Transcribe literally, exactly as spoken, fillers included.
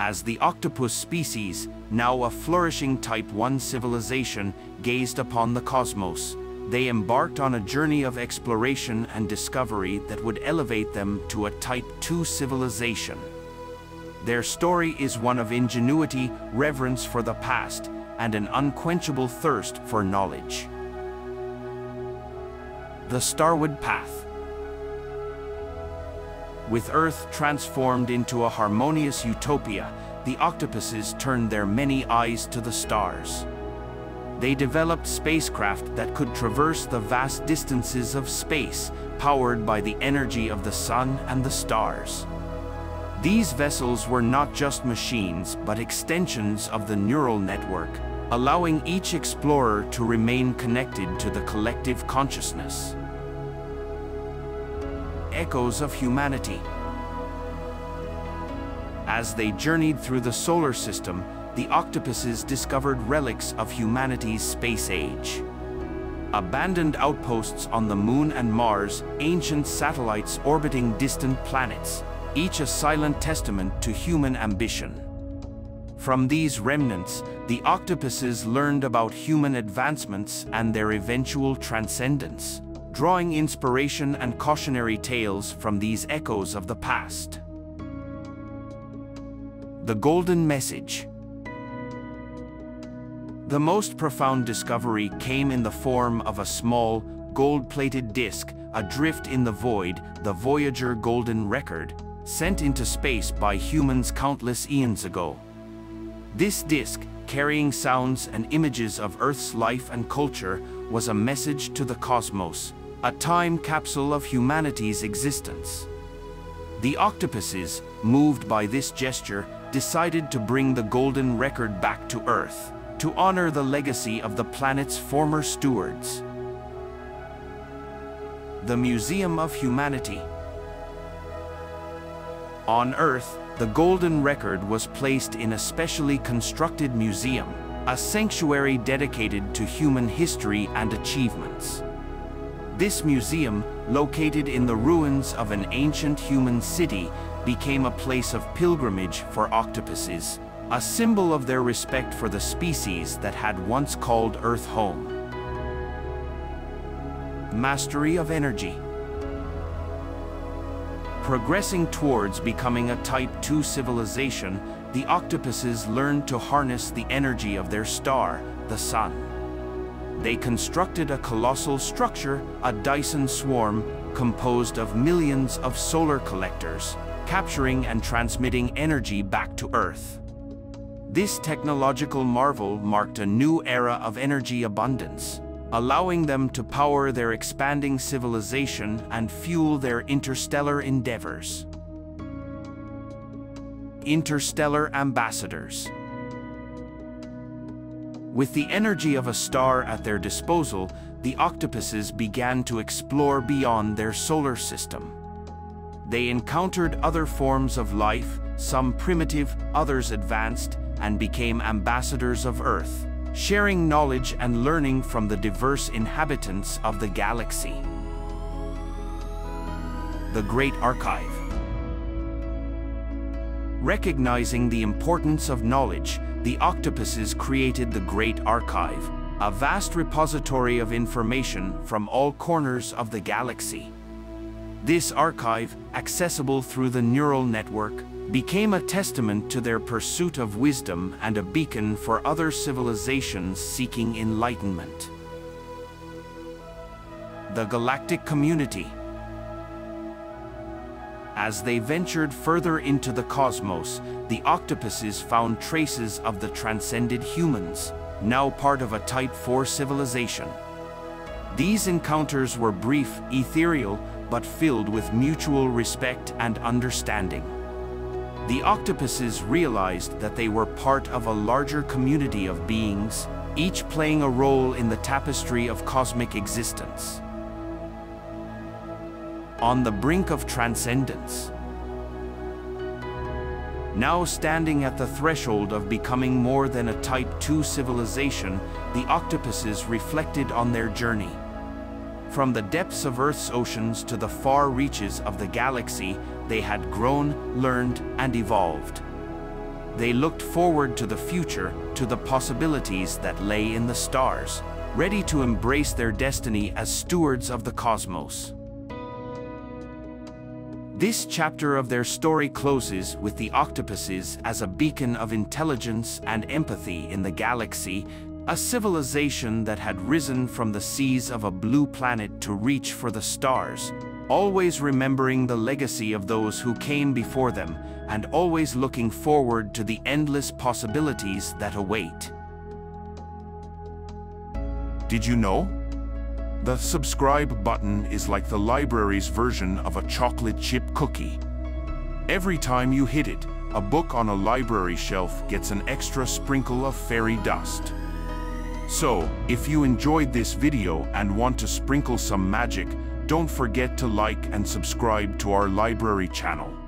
as the octopus species, now a flourishing Type one civilization, gazed upon the cosmos. They embarked on a journey of exploration and discovery that would elevate them to a Type two civilization. Their story is one of ingenuity, reverence for the past, and an unquenchable thirst for knowledge. The Starward Path. With Earth transformed into a harmonious utopia, the octopuses turned their many eyes to the stars. They developed spacecraft that could traverse the vast distances of space, powered by the energy of the sun and the stars. These vessels were not just machines, but extensions of the neural network, allowing each explorer to remain connected to the collective consciousness. Echoes of humanity. As they journeyed through the solar system, the octopuses discovered relics of humanity's space age. Abandoned outposts on the Moon and Mars, ancient satellites orbiting distant planets, each a silent testament to human ambition. From these remnants, the octopuses learned about human advancements and their eventual transcendence, drawing inspiration and cautionary tales from these echoes of the past. The Golden Message. The most profound discovery came in the form of a small, gold-plated disc adrift in the void, the Voyager Golden Record, sent into space by humans countless eons ago. This disc, carrying sounds and images of Earth's life and culture, was a message to the cosmos, a time capsule of humanity's existence. The octopuses, moved by this gesture, decided to bring the Golden Record back to Earth, to honor the legacy of the planet's former stewards. The Museum of Humanity. On Earth, the Golden Record was placed in a specially constructed museum, a sanctuary dedicated to human history and achievements. This museum, located in the ruins of an ancient human city, became a place of pilgrimage for octopuses, a symbol of their respect for the species that had once called Earth home. Mastery of energy. Progressing towards becoming a Type two civilization, the octopuses learned to harness the energy of their star, the sun. They constructed a colossal structure, a Dyson swarm, composed of millions of solar collectors, capturing and transmitting energy back to Earth. This technological marvel marked a new era of energy abundance, allowing them to power their expanding civilization and fuel their interstellar endeavors. Interstellar ambassadors. With the energy of a star at their disposal, the octopuses began to explore beyond their solar system. They encountered other forms of life, some primitive, others advanced, and became ambassadors of Earth, sharing knowledge and learning from the diverse inhabitants of the galaxy. The Great Archive. Recognizing the importance of knowledge, the octopuses created the Great Archive, a vast repository of information from all corners of the galaxy. This archive, accessible through the neural network, became a testament to their pursuit of wisdom and a beacon for other civilizations seeking enlightenment. The Galactic Community. As they ventured further into the cosmos, the octopuses found traces of the transcended humans, now part of a Type four civilization. These encounters were brief, ethereal, but filled with mutual respect and understanding. The octopuses realized that they were part of a larger community of beings, each playing a role in the tapestry of cosmic existence. On the brink of transcendence. Now standing at the threshold of becoming more than a Type two civilization, the octopuses reflected on their journey. From the depths of Earth's oceans to the far reaches of the galaxy, they had grown, learned, and evolved. They looked forward to the future, to the possibilities that lay in the stars, ready to embrace their destiny as stewards of the cosmos. This chapter of their story closes with the octopuses as a beacon of intelligence and empathy in the galaxy, a civilization that had risen from the seas of a blue planet to reach for the stars, always remembering the legacy of those who came before them, and always looking forward to the endless possibilities that await. Did you know? The subscribe button is like the library's version of a chocolate chip cookie. Every time you hit it, a book on a library shelf gets an extra sprinkle of fairy dust. So, if you enjoyed this video and want to sprinkle some magic, don't forget to like and subscribe to our library channel.